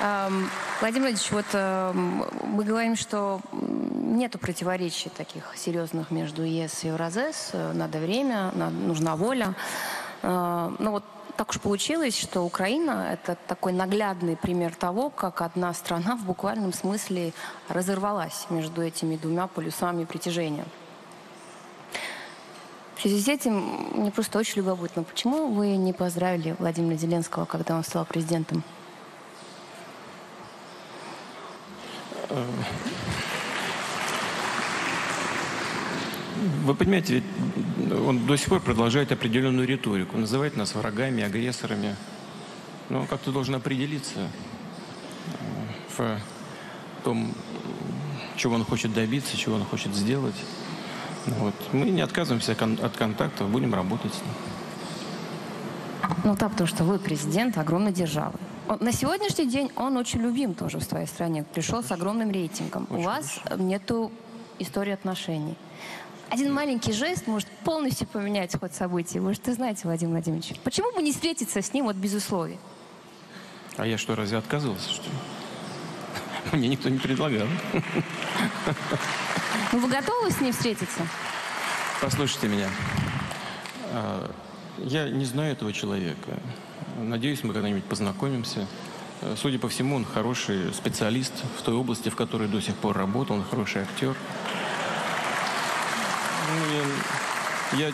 Владимир Владимирович, вот мы говорим, что нету противоречий таких серьезных между ЕС и ЕврАзЭС. Надо время, нужна воля. Но вот так уж получилось, что Украина – это такой наглядный пример того, как одна страна в буквальном смысле разорвалась между этими двумя полюсами притяжения. В связи с этим мне просто очень любопытно, почему вы не поздравили Владимира Зеленского, когда он стал президентом? Вы понимаете, он до сих пор продолжает определенную риторику, называет нас врагами, агрессорами. Но как-то должен определиться в том, чего он хочет добиться, чего он хочет сделать. Вот. Мы не отказываемся от контактов, будем работать с ним. Ну да, потому что вы президент огромной державы. На сегодняшний день он очень любим тоже в своей стране. Пришел с огромным рейтингом. Очень У вас нету истории отношений. Один маленький жест может полностью поменять ход событий. Вы же это знаете, Владимир Владимирович. Почему бы не встретиться с ним вот без условий? А я что, разве отказывался, что ли? Мне никто не предлагал. Ну, вы готовы с ним встретиться? Послушайте меня. Я не знаю этого человека. Надеюсь, мы когда-нибудь познакомимся. Судя по всему, он хороший специалист в той области, в которой до сих пор работал. Он хороший актер. Ну, я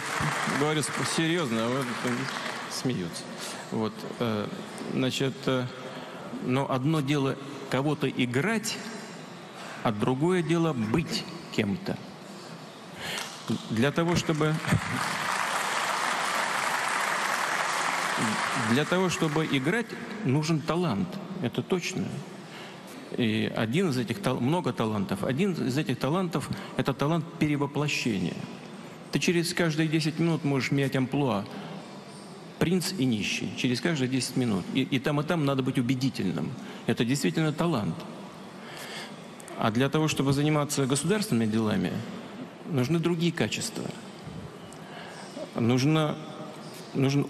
говорю серьезно, а вот смеются. Вот, значит, но одно дело кого-то играть, а другое дело быть кем-то. Для того, чтобы играть, нужен талант. Это точно. И один из этих много талантов. Один из этих талантов – это талант перевоплощения. Ты через каждые 10 минут можешь менять амплуа. Принц и нищий. Через каждые 10 минут. И там надо быть убедительным. Это действительно талант. А для того, чтобы заниматься государственными делами, нужны другие качества. Нужен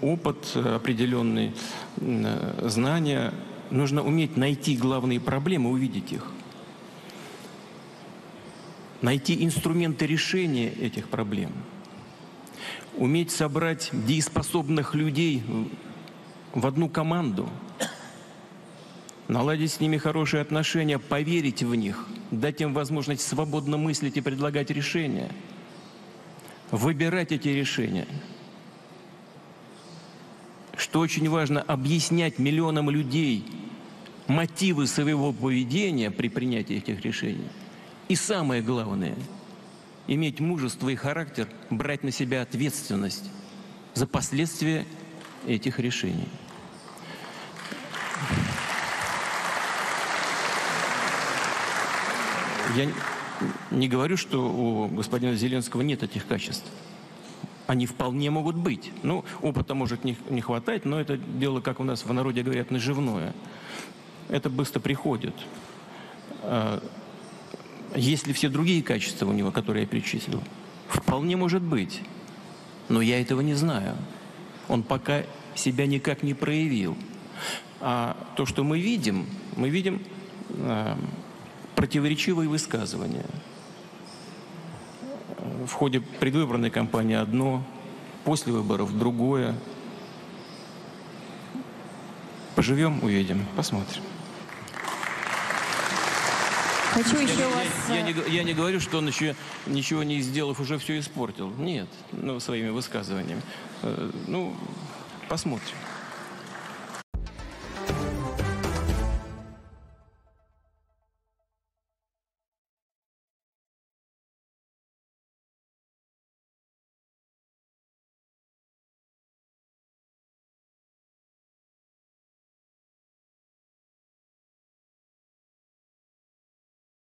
опыт определенный, знания. Нужно уметь найти главные проблемы, увидеть их. Найти инструменты решения этих проблем. Уметь собрать дееспособных людей в одну команду. Наладить с ними хорошие отношения, поверить в них. Дать им возможность свободно мыслить и предлагать решения. Выбирать эти решения. Что очень важно, объяснять миллионам людей мотивы своего поведения при принятии этих решений. И самое главное, иметь мужество и характер, брать на себя ответственность за последствия этих решений. Я не говорю, что у господина Зеленского нет этих качеств. Они вполне могут быть. Ну, опыта может не хватать, но это дело, как у нас в народе говорят, наживное. Это быстро приходит. Если все другие качества у него, которые я перечислил, вполне может быть. Но я этого не знаю. Он пока себя никак не проявил. А то, что мы видим противоречивые высказывания. В ходе предвыборной кампании одно, после выборов другое. Поживем, увидим, посмотрим. Хочу еще вас... я не говорю, что он еще ничего не сделав, уже все испортил. Нет, ну, своими высказываниями. Ну, посмотрим.